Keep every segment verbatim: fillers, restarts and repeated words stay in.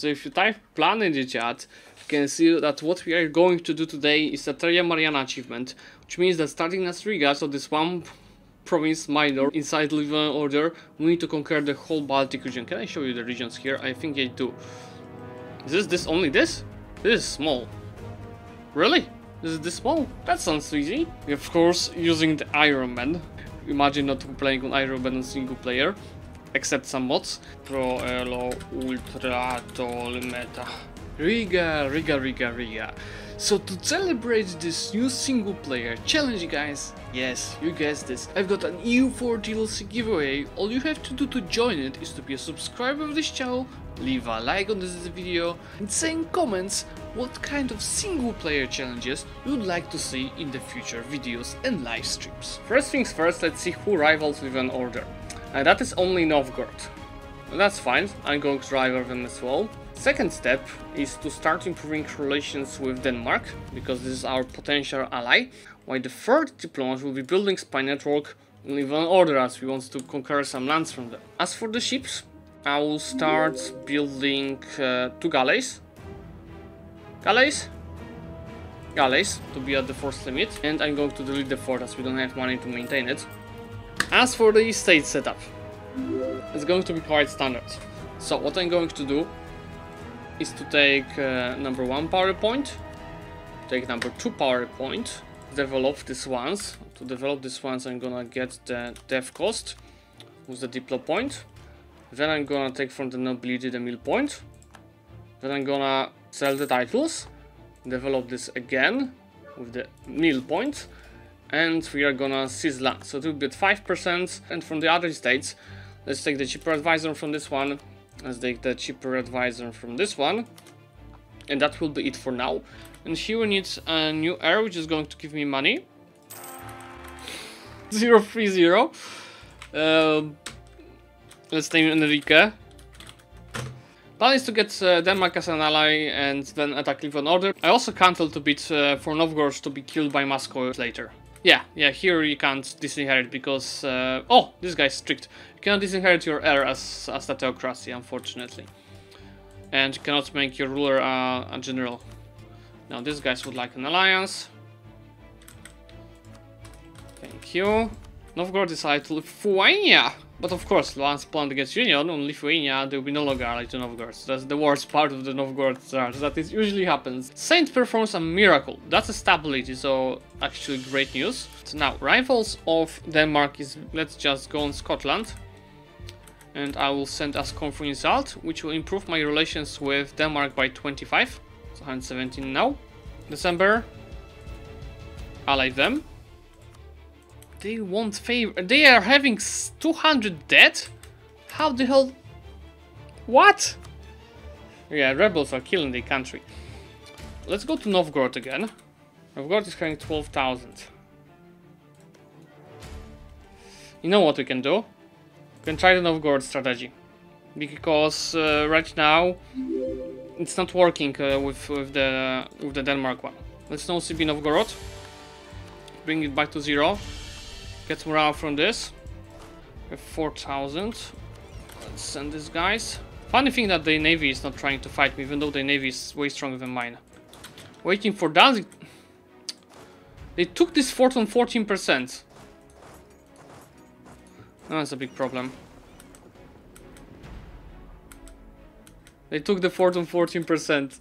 So if you type plan in the chat, you can see that what we are going to do today is a Terra Mariana achievement, which means that starting at Riga, so this one province minor inside Livonian Order, we need to conquer the whole Baltic region. Can I show you the regions here? I think I do. Is this this only this? This is small. Really? This is this small? That sounds easy. We of course using the Iron Man. Imagine not playing on Iron Man on single player. Except some mods. Pro Elo Ultra Tol Meta. Riga, Riga, Riga, Riga. So to celebrate this new single player challenge, guys, yes, you guessed this, I've got an E U four D L C giveaway. All you have to do to join it is to be a subscriber of this channel, leave a like on this video and say in comments what kind of single player challenges you'd like to see in the future videos and live streams. First things first, let's see who rivals with an order. And that is only Novgorod. That's fine, I'm going to rival them as well. Second step is to start improving relations with Denmark, because this is our potential ally, while the third diplomat will be building spy network in Livonian Order as we want to conquer some lands from them. As for the ships, I will start building uh, two galleys. Galleys? Galleys, to be at the force limit, and I'm going to delete the fort as we don't have money to maintain it. As for the state setup, it's going to be quite standard. So what I'm going to do is to take uh, number one PowerPoint, take number two PowerPoint, develop this once. To develop this once, I'm gonna get the dev cost with the diplo point. Then I'm gonna take from the nobility the mill point. Then I'm gonna sell the titles, develop this again with the mill point. And we are gonna seize land, so it will be at five percent. And from the other states, let's take the cheaper advisor from this one, let's take the cheaper advisor from this one, and that will be it for now. And here we need a new heir, which is going to give me money. zero three zero. Uh, let's name Enrique. Plan is to get uh, Denmark as an ally and then attack Livonian Order. I also cancelled to beat uh, for Novgorod to be killed by Moscow later. Yeah, yeah, here you can't disinherit because... Uh, oh, this guy's strict. You cannot disinherit your heir as, as the theocracy, unfortunately. And you cannot make your ruler uh, a general. Now, these guys would like an alliance. Thank you. Novgorod decided to Lithuania! But of course, once Poland gets union on Lithuania, there will be no longer allied to Novgorod. So that's the worst part of the Novgorod charge, that it usually happens. Saint performs a miracle. That's a stability, so actually great news. So now, rivals of Denmark is, let's just go on Scotland. And I will send us Comfort Insult, which will improve my relations with Denmark by twenty-five. So one hundred seventeen now. December. Ally them. They won't favor. They are having two hundred dead? How the hell? What? Yeah, rebels are killing the country. Let's go to Novgorod again. Novgorod is having twelve thousand. You know what we can do? We can try the Novgorod strategy. Because uh, right now it's not working uh, with, with, the, with the Denmark one. Let's now C B Novgorod. Bring it back to zero. Get morale from this. We have four thousand. Let's send these guys. Funny thing that the navy is not trying to fight me, even though the navy is way stronger than mine. Waiting for Danzig. They took this fort on fourteen percent. That's a big problem. They took the fort on fourteen percent.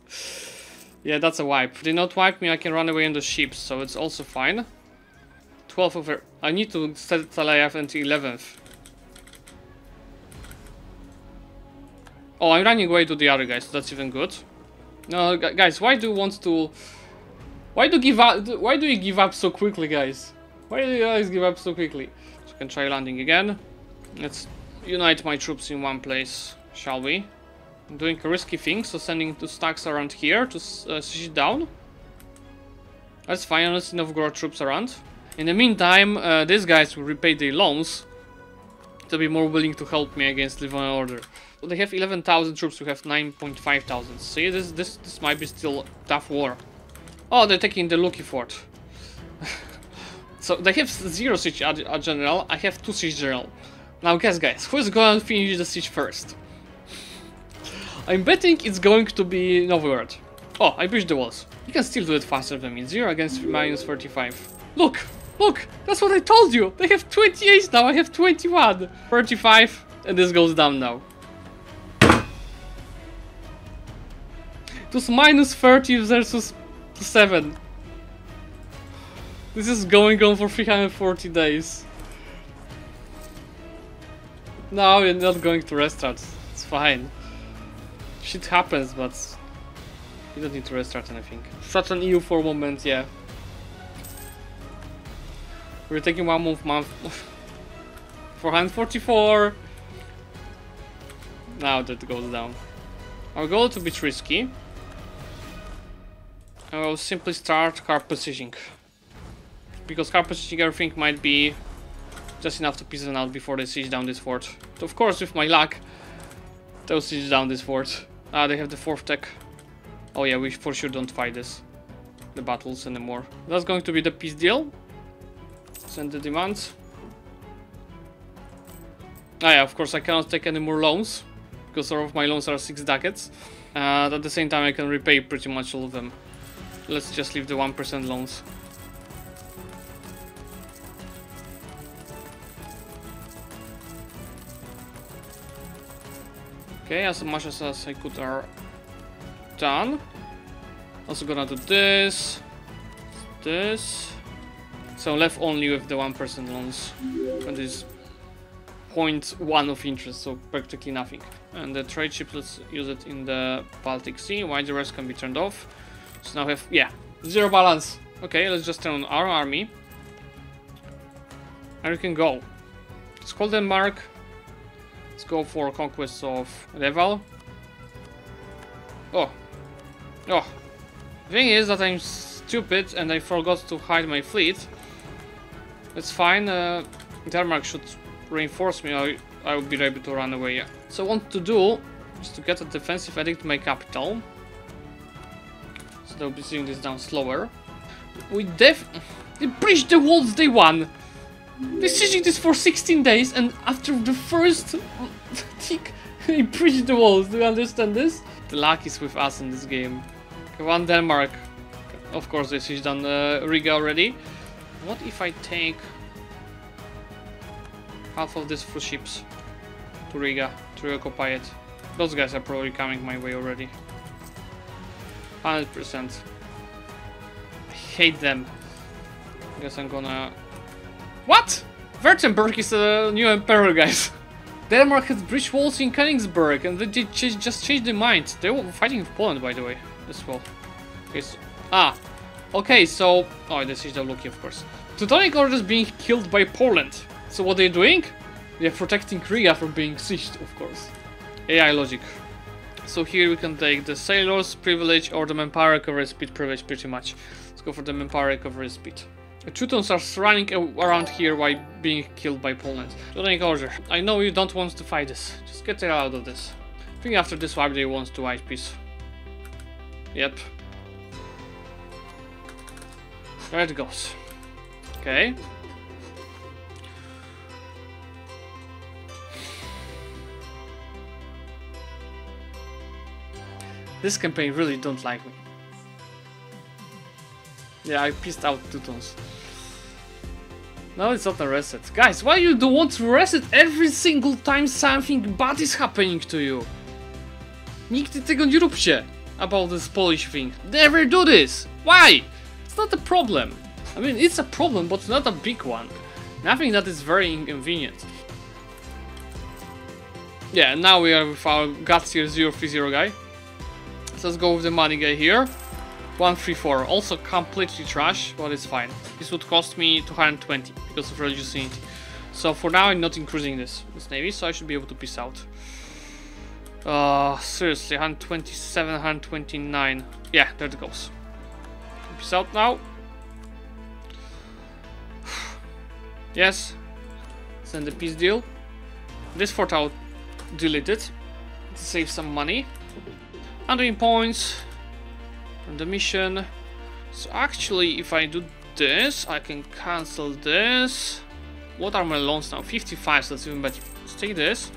Yeah, that's a wipe. If they not wipe me, I can run away on the ships, so it's also fine. twelve over. I need to set Talayev until eleventh. Oh, I'm running away to the other guys, so that's even good. No, guys, why do you want to... Why do you give up, why do you give up so quickly, guys? Why do you guys give up so quickly? So I can try landing again. Let's unite my troops in one place, shall we? I'm doing a risky thing, so sending two stacks around here to uh, sit down. That's fine, let's Novgorod troops around. In the meantime, uh, these guys will repay their loans to be more willing to help me against Livonian Order. So they have eleven thousand troops, we have nine point five thousand. See, this, this this might be still tough war. Oh, they're taking the Lucky Fort. So they have zero siege ad ad general, I have two siege general. Now guess guys, who's gonna finish the siege first? I'm betting it's going to be Novgorod. Oh, I breached the walls. You can still do it faster than me. Zero against minus forty-five. Look, look, that's what I told you. They have twenty-eight now. I have twenty-one, thirty-five, and this goes down now. It was minus thirty versus seven. This is going on for three hundred forty days. No, you're not going to restart. It's fine. Shit happens, but you don't need to restart anything. Such an E U four moment, yeah. We're taking one month, month. four hundred forty-four. Now that goes down. I'll go a little bit risky. I will simply start car positioning. Because car positioning, everything might be just enough to piece them out before they siege down this fort. So of course, with my luck, they'll siege down this fort. Ah, they have the fourth tech. Oh yeah, we for sure don't fight this. The battles anymore. That's going to be the peace deal. Send the demands. Ah yeah, of course I cannot take any more loans. Because all of my loans are six ducats. And at the same time I can repay pretty much all of them. Let's just leave the one percent loans. Okay, as much as I could are done. Also gonna do this, this. So I'm left only with the one percent loans. And this zero point one of interest, so practically nothing. And the trade ship, let's use it in the Baltic Sea. Why the rest can be turned off. So now we have, yeah, zero balance. Okay, let's just turn on our army. And we can go. Let's call Denmark. Let's go for conquest of Revel. Oh. Oh. The thing is that I'm stupid and I forgot to hide my fleet. It's fine. Uh, Denmark should reinforce me. I, I will be able to run away. Yeah. So what to do is to get a defensive edict to my capital. So they'll be seeing this down slower. We def... They breached the walls day one. They're sieging this for sixteen days, and after the first tick, they breached the walls. Do you understand this? The luck is with us in this game. Okay, one Denmark. Of course, they sieged down uh, Riga already. What if I take half of these full ships to Riga to occupy it? Those guys are probably coming my way already. one hundred percent. I hate them. I guess I'm gonna... What? Württemberg is a new emperor, guys. Denmark has breached walls in Königsberg, and they did ch just changed their mind. They were fighting with Poland, by the way, as well. Okay, so, ah, okay, so... Oh, this is the Lucky, of course. Teutonic Order is being killed by Poland. So what are they doing? They're protecting Riga from being sieged, of course. A I logic. So here we can take the Sailors' Privilege or the Manpower Recovery Speed Privilege, pretty much. Let's go for the Manpower Recovery Speed. The Teutons are running around here while being killed by Poland. Teutonic Order, I know you don't want to fight this. Just get out of this. I think after this wipe they want to white peace. Yep. There it goes. Okay. This campaign really don't like me. Yeah, I pissed out Teutons. No, it's not a reset. Guys, why you don't want to reset every single time something bad is happening to you? Nigdy tego nie róbcie about this Polish thing. Never do this! Why? It's not a problem. I mean, it's a problem, but not a big one. Nothing that is very inconvenient. Yeah, now we are with our guts here zero three zero guy. So let's go with the money guy here. one three four, also completely trash, but it's fine. This would cost me two hundred twenty because of religious unity. So for now I'm not increasing this, this navy, so I should be able to peace out. Uh, seriously, one twenty-seven, one twenty-nine. Yeah, there it goes. Peace out now. Yes. Send the peace deal. This fort I'll delete it. Save some money. one hundred points. The mission. So actually, if I do this, I can cancel this. What are my loans now? fifty-five, so that's even better. Let's take this.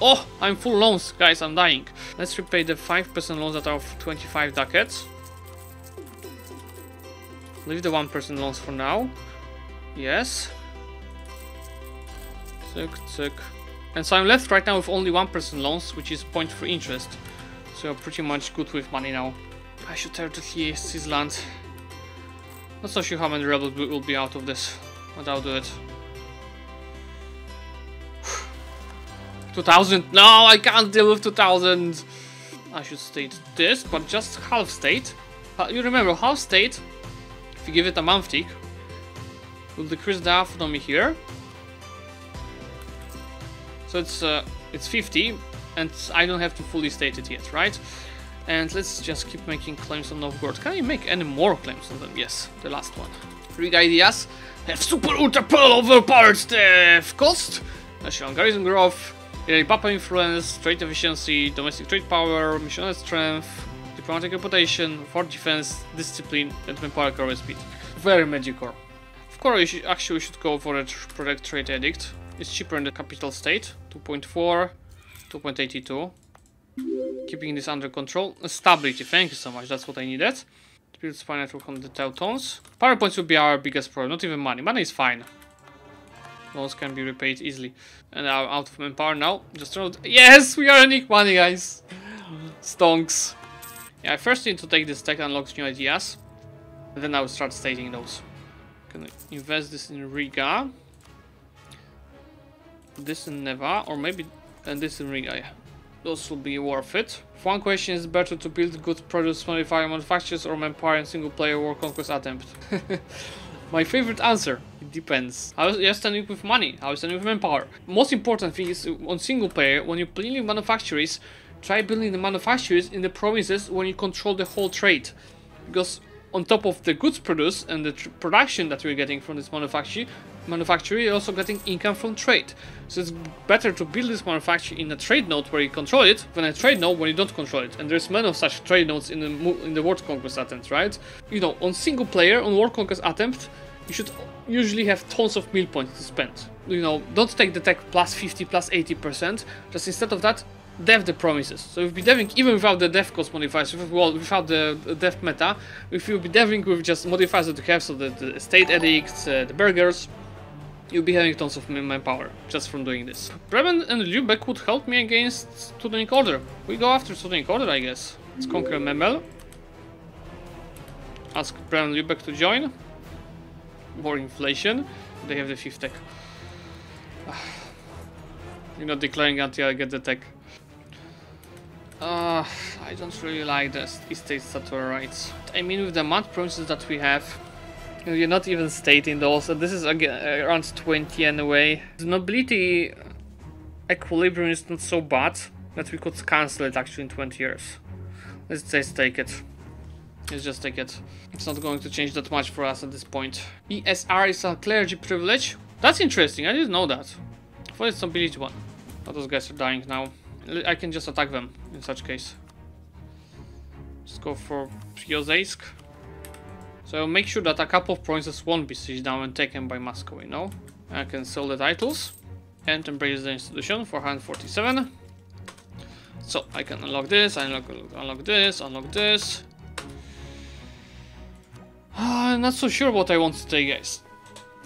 Oh, I'm full loans, guys, I'm dying. Let's repay the five percent loans that are of twenty-five ducats. Leave the one percent loans for now. Yes. Tick, tick. And so I'm left right now with only one percent loans, which is zero point three interest. So pretty much good with money now. I should tear to Switzerland. Not so sure how many rebels will be out of this, but I'll do it. two thousand! No, I can't deal with two thousand! I should state this, but just half state. You remember, half state, if you give it a month tick, will decrease the autonomy here. So it's uh, it's fifty, and I don't have to fully state it yet, right? And let's just keep making claims on Novgorod. Can I make any more claims on them? Yes, the last one. Riga ideas have super ultra pearl overpowered uh, cost, national garrison growth, Papa influence, trade efficiency, domestic trade power, missionary strength, diplomatic reputation, fort defense, discipline, and manpower core speed. Very mediocre. Of course, you should, actually we should go for a product trade edict. It's cheaper in the capital state. two point four, two point eight two. Keeping this under control. Stability, thank you so much, that's what I needed. To build spy network from the Teutons. Power points will be our biggest problem, not even money. Money is fine. Loans can be repaid easily. And I'm out of manpower now. Just throw it. Yes, we are earning money, guys. Stonks. Yeah, I first need to take this tech, unlocks new ideas. And then I will start stating those. Can I invest this in Riga? This in Neva, or maybe and this in Riga. Yeah. Those will be worth it. If one question is better to build good produce, modify manufactures, or manpower in single player war conquest attempt. My favorite answer, it depends. How are you standing with money? How are you standing with manpower? Most important thing is on single player, when you're building manufactories, try building the manufactories in the provinces when you control the whole trade. Because on top of the goods produced and the tr production that we're getting from this manufactory, manufacturer, you're also getting income from trade. So it's better to build this manufacturer in a trade node where you control it than a trade node where you don't control it. And there's many of such trade nodes in the in the World Conquest attempt, right? You know, on single player, on World Conquest attempt, you should usually have tons of meal points to spend. You know, don't take the tech plus fifty, plus eighty percent. Just instead of that, dev the promises. So if you'll be deving even without the dev cost modifiers, well, without the dev meta, if you'll be deving with just modifiers that you have, so the, the estate edicts, uh, the burgers, you'll be having tons of manpower just from doing this. Bremen and Lubeck would help me against Teutonic Order. We go after Teutonic Order, I guess. Let's conquer Memel. Ask Bremen and Lubeck to join. More inflation. They have the fifth tech. You're not declaring until I get the tech. Uh, I don't really like the estate statutory rights. I mean, with the mud promises that we have, you're not even stating those, and this is again around twenty anyway. The nobility equilibrium is not so bad that we could cancel it actually in twenty years. Let's just take it. Let's just take it. It's not going to change that much for us at this point. E S R is a clergy privilege. That's interesting, I didn't know that. I thought it's nobility one. But those guys are dying now. I can just attack them in such case. Let's go for Priozersk. So make sure that a couple of provinces won't be sieged down and taken by Moscow, you know. I can sell the titles and embrace the institution for one hundred forty-seven. So I can unlock this, unlock, unlock this, unlock this. Uh, I'm not so sure what I want to take, guys.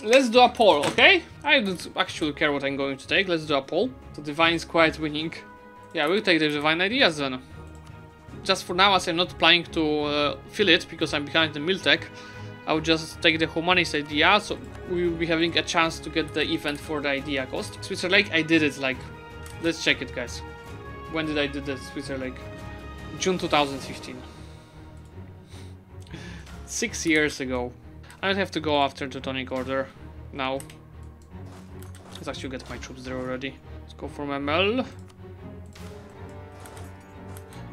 Let's do a poll, okay? I don't actually care what I'm going to take. Let's do a poll. The divine is quite winning. Yeah, we'll take the divine ideas then. Just for now, as I'm not planning to uh, fill it because I'm behind the mill tech, I would just take the humanist idea, so we will be having a chance to get the event for the idea cost. Switzerland, I did it, like, let's check it, guys. When did I do the Switzerland? June two thousand fifteen. Six years ago. I don't have to go after Teutonic Order now. Let's actually get my troops there already. Let's go for Memel.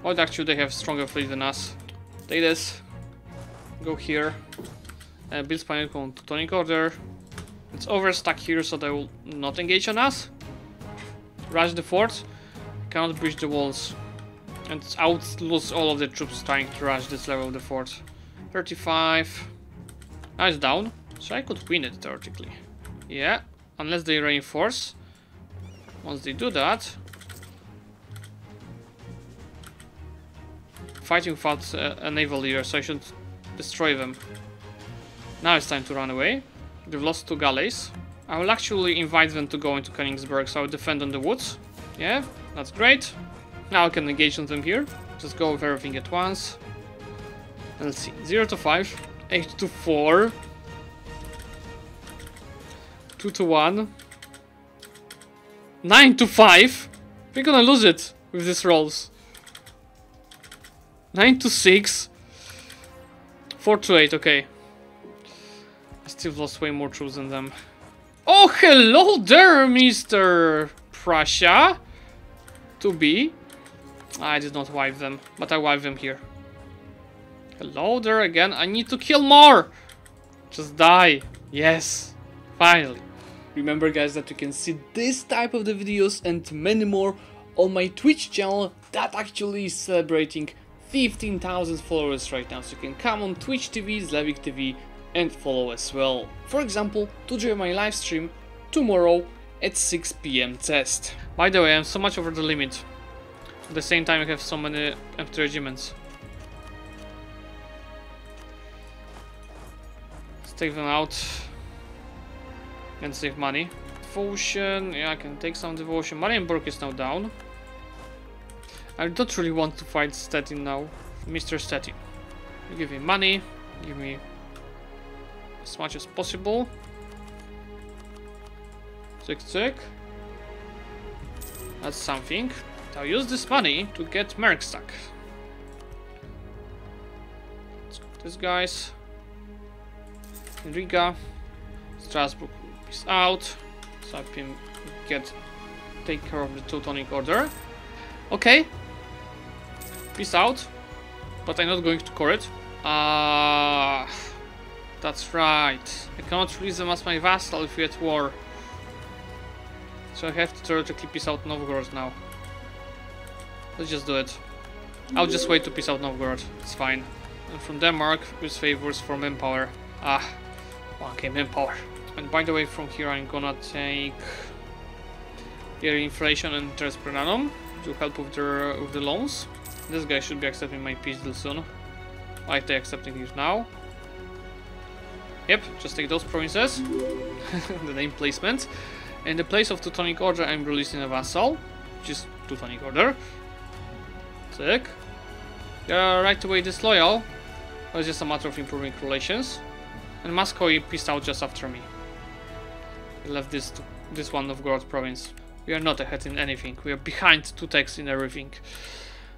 Oh, actually they have stronger fleet than us. Take this. Go here. Uh, build spy network on Teutonic Order. It's overstuck here, so they will not engage on us. Rush the fort. Cannot breach the walls. And out lose all of the troops trying to rush this level of the fort. thirty-five. Now it's down. So I could win it theoretically. Yeah. Unless they reinforce. Once they do that, fighting without uh, a naval leader, so I should destroy them. Now it's time to run away. They've lost two galleys. I will actually invite them to go into Königsberg, so I'll defend on the woods. Yeah, that's great. Now I can engage on them here. Just go with everything at once. And let's see, zero to five, eight to four, two to one, nine to five. We're gonna lose it with these rolls. nine to six, four to eight, okay. I still lost way more troops than them. Oh, hello there, Mister Prussia. To be. I did not wipe them, but I wiped them here. Hello there again. I need to kill more. Just die. Yes. Finally. Remember, guys, that you can see this type of the videos and many more on my Twitch channel that actually is celebrating fifteen thousand followers right now. So you can come on Twitch T V, Zlewikk T V and follow as well. For example, to join my live stream tomorrow at six p m test. By the way, I'm so much over the limit. At the same time, I have so many empty regiments. Let's take them out and save money. Devotion, yeah, I can take some devotion. Marienburg is now down. I don't really want to fight Stettin now. Mister Stettin, you give me money, give me as much as possible. Tick, tick. That's something. I'll use this money to get Merkstack. Let's get these guys. In Riga. Strasbourg is out. So I can get take care of the Teutonic Order. Okay. Peace out. But I'm not going to Koret. Ah, uh, that's right. I cannot release them as my vassal if we're at war. So I have to theoretically peace out Novgorod now. Let's just do it. I'll just wait to peace out Novgorod. It's fine. And from Denmark, use favors for manpower. Ah, okay, manpower. And by the way, from here I'm gonna take their inflation and interest per annum to help with their with the loans. This guy should be accepting my peace deal soon. Like they're accepting it now. Yep, just take those provinces. The name placement. In the place of Teutonic Order, I'm releasing a vassal, which is Teutonic Order. Sick. They are right away disloyal, but it's just a matter of improving relations. And Moscow peaced out just after me. I left this to, this one Novgorod province. We are not ahead in anything, we are behind two techs in everything.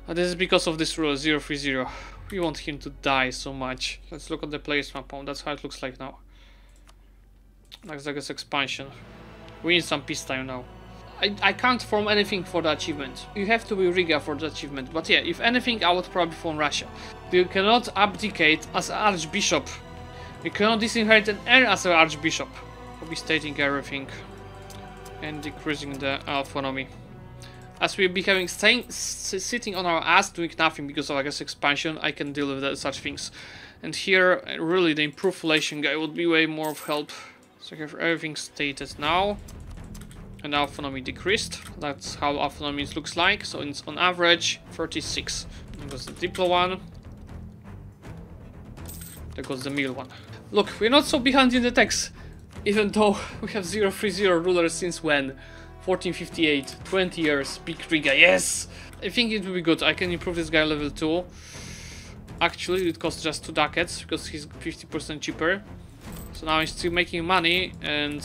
And this is because of this rule, zero three zero. We want him to die so much. Let's look at the place map, that's how it looks like now. Looks like it's expansion. We need some peace time now. I, I can't form anything for the achievement. You have to be Riga for the achievement. But yeah, if anything, I would probably form Russia. You cannot abdicate as an archbishop. You cannot disinherit an heir as an archbishop. I'll be stating everything and decreasing the autonomy. As we'll be having staying, sitting on our ass doing nothing because of, I guess, expansion, I can deal with that, such things. And here, really, the improved relation guy would be way more of help. So I have everything stated now, and autonomy decreased. That's how autonomy looks like. So it's on average thirty-six. There goes the Diplo one. There goes the Mill one. Look, we're not so behind in the tax, even though we have zero three zero rulers since when? fourteen fifty-eight, twenty years, big Riga, yes! I think it will be good. I can improve this guy level two. Actually, it costs just two ducats because he's fifty percent cheaper. So now he's still making money, and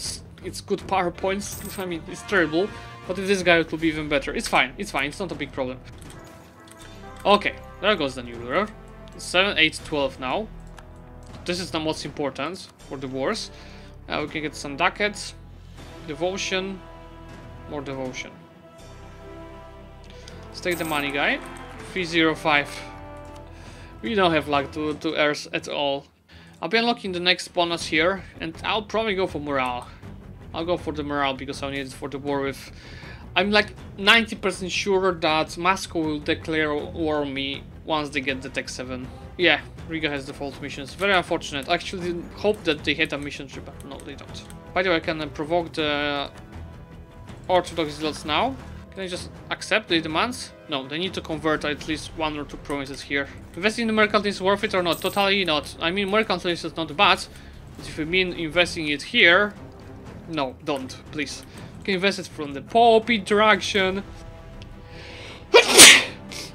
it's good PowerPoints. I mean, it's terrible, but with this guy it will be even better. It's fine, it's fine, it's not a big problem. Okay, there goes the new ruler. seven, eight, twelve now. This is the most important for the wars. Now we can get some ducats, devotion, more devotion. Let's take the money guy. three zero five. We don't have luck to, to heirs at all. I'll be unlocking the next bonus here, and I'll probably go for morale. I'll go for the morale because I need it for the war with... I'm like ninety percent sure that Moscow will declare war on me once they get the Tech seven. Yeah, Riga has default missions. Very unfortunate. I actually hope that they had a mission trip, but no, they don't. By the way, I can provoke the Orthodox zealots now. Can I just accept the demands? No, they need to convert at least one or two provinces here. Investing in the mercantile is worth it or not? Totally not. I mean, mercantile is not bad, but if you mean investing it here... No, don't, please. You can invest it from the Pope interaction.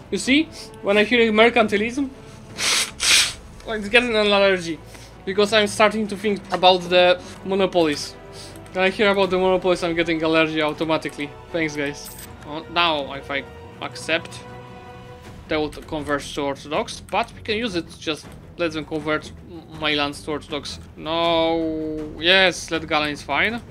You see, when I hear mercantilism, it's getting an allergy. Because I'm starting to think about the monopolies. When I hear about the monopolies, I'm getting allergy automatically. Thanks, guys. Well, now, if I accept, they will convert to Orthodox, but we can use it. Just let them convert my lands to Orthodox. No... Yes, let Galen is fine.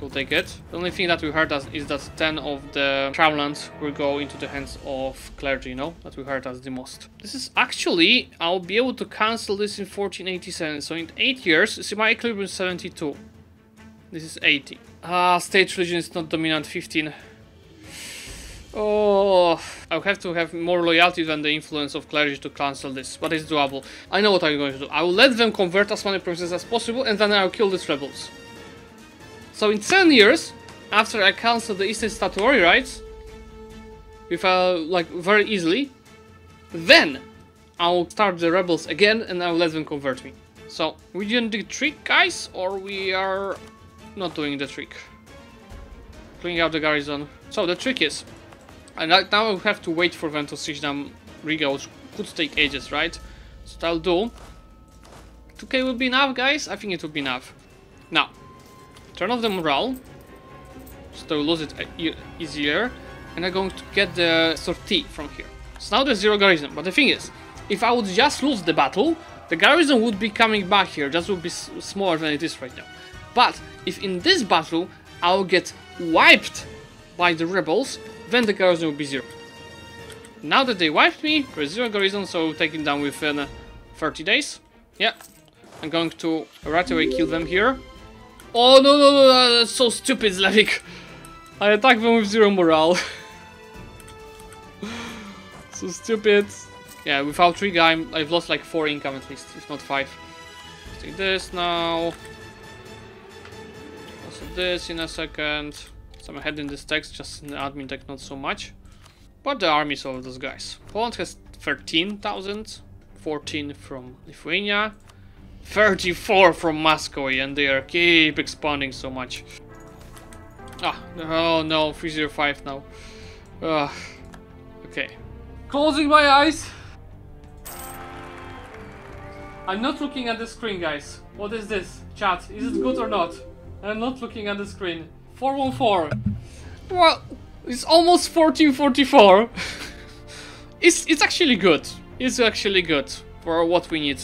Go take it. The only thing that we heard as is that ten of the crown lands will go into the hands of clergy, you know? That we heard as the most. This is actually... I'll be able to cancel this in fourteen eighty-seven. So in eight years, see my equilibrium is seventy-two. This is eighty. Ah, state religion is not dominant, fifteen. Oh, I'll have to have more loyalty than the influence of clergy to cancel this, but it's doable. I know what I'm going to do. I will let them convert as many provinces as possible, and then I'll kill these rebels. So in ten years, after I cancel the Eastern statutory rights, if I, like, very easily, then I'll start the rebels again, and I'll let them convert me. So, we didn't do the trick, guys, or we are... not doing the trick. Cleaning out the garrison. So the trick is, and now we have to wait for them to siege down Riga, which could take ages, right? So that'll do. two K will be enough, guys. I think it will be enough. Now, turn off the morale, so they'll lose it easier, and I'm going to get the sortie from here. So now there's zero garrison. But the thing is, if I would just lose the battle, the garrison would be coming back here. That would be smaller than it is right now. But if in this battle I'll get wiped by the rebels, then the garrison will be zero. Now that they wiped me, there's zero garrison, so we'll take it down within uh, thirty days. Yeah, I'm going to right away kill them here. Oh no, no, no, no, that's so stupid, Zlewikk. I attacked them with zero morale. So stupid. Yeah, without Riga, I'm, I've lost like four income at least, if not five. Let's take this now. This in a second. Some ahead in this text, just in the admin tech, not so much. But the armies of those guys. Poland has thirteen thousand, fourteen from Lithuania, thirty-four from Moscow, and they are keep expanding so much. Ah, oh no, three oh five now. Uh, okay. Closing my eyes. I'm not looking at the screen, guys. What is this? Chat, is it good or not? I'm not looking at the screen. four one four. Well, it's almost fourteen forty-four. it's it's actually good. It's actually good for what we need.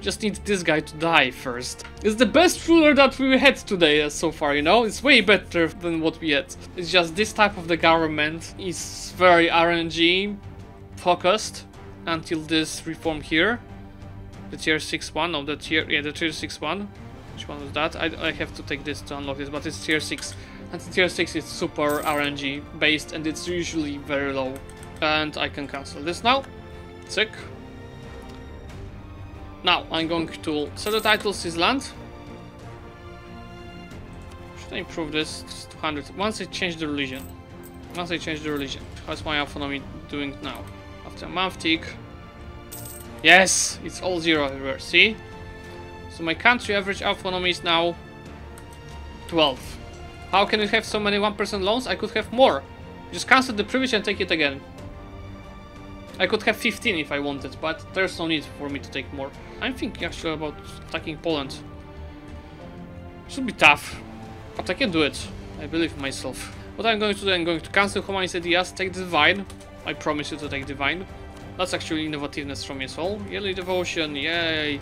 Just need this guy to die first. It's the best ruler that we had today uh, so far, you know? It's way better than what we had. It's just this type of the government is very R N G focused until this reform here. The tier six one, no, the tier, yeah, the tier six one. Which one was that? I, I have to take this to unlock this, but it's tier six. And tier six is super R N G based and it's usually very low. And I can cancel this now. Sick. Now I'm going to sell the title to his land. Should I improve this? It's two hundred. Once I change the religion. Once I change the religion. How's my autonomy doing now? After a month tick. Yes! It's all zero everywhere. See? So my country average autonomy is now twelve. How can it have so many one percent loans? I could have more. Just cancel the privilege and take it again. I could have fifteen if I wanted, but there's no need for me to take more. I'm thinking actually about attacking Poland. Should be tough, but I can do it. I believe in myself. What I'm going to do, I'm going to cancel Humanist Ideas, take Divine. I promise you to take Divine. That's actually innovativeness from me as well. Yearly Devotion, yay!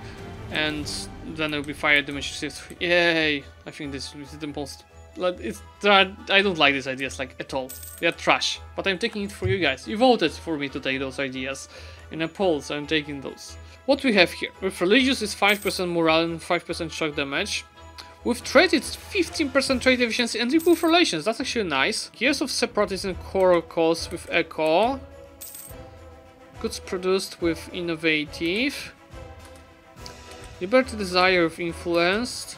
And then I'll be fired the machine. Yay! I think this is the most... It's, I don't like these ideas, like, at all. They're trash. But I'm taking it for you guys. You voted for me to take those ideas in a poll, so I'm taking those. What we have here? With religious is five percent morale and five percent shock damage. With trade it's fifteen percent trade efficiency and improve relations. That's actually nice. Years of separatism core calls with echo. Goods produced with innovative. Liberty, desire with influence,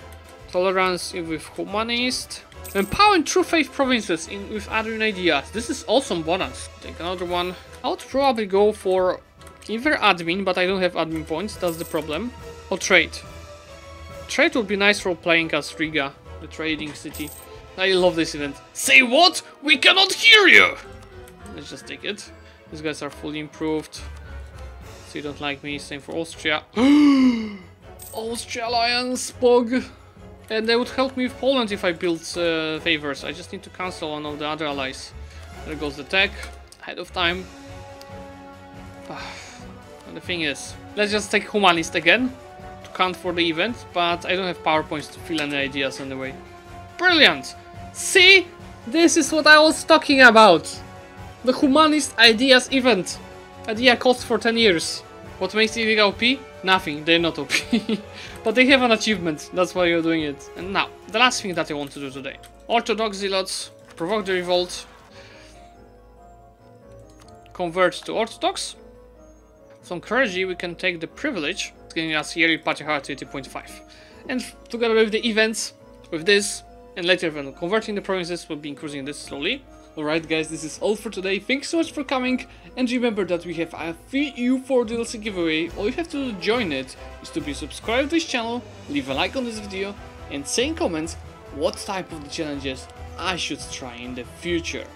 tolerance with humanist, Empowering True Faith provinces in, with Adrian ideas. This is awesome bonus. Take another one. I would probably go for either admin, but I don't have admin points, that's the problem. Or trade. Trade would be nice for playing as Riga, the trading city. I love this event. Say what? We cannot hear you! Let's just take it. These guys are fully improved. So you don't like me, same for Austria. Austria Alliance, Pog! And they would help me with Poland if I built uh, favors. I just need to cancel one of the other allies. There goes the tech, ahead of time. And the thing is, let's just take Humanist again, to count for the event, but I don't have PowerPoints to fill any ideas on the way. Brilliant! See? This is what I was talking about! The Humanist Ideas event! Idea costs for ten years. What makes Illegal O P? Nothing, they're not O P. But they have an achievement, that's why you're doing it. And now, the last thing that I want to do today. Orthodox Zealots, provoke the revolt. Convert to Orthodox. From clergy we can take the privilege, giving us yearly party hard to eighty point five. And together with the events, with this, and later when converting the provinces, we'll be increasing this slowly. Alright guys, this is all for today, thanks so much for coming, and remember that we have a free E U four D L C giveaway. All you have to do to join it is to be subscribed to this channel, leave a like on this video, and say in comments what type of the challenges I should try in the future.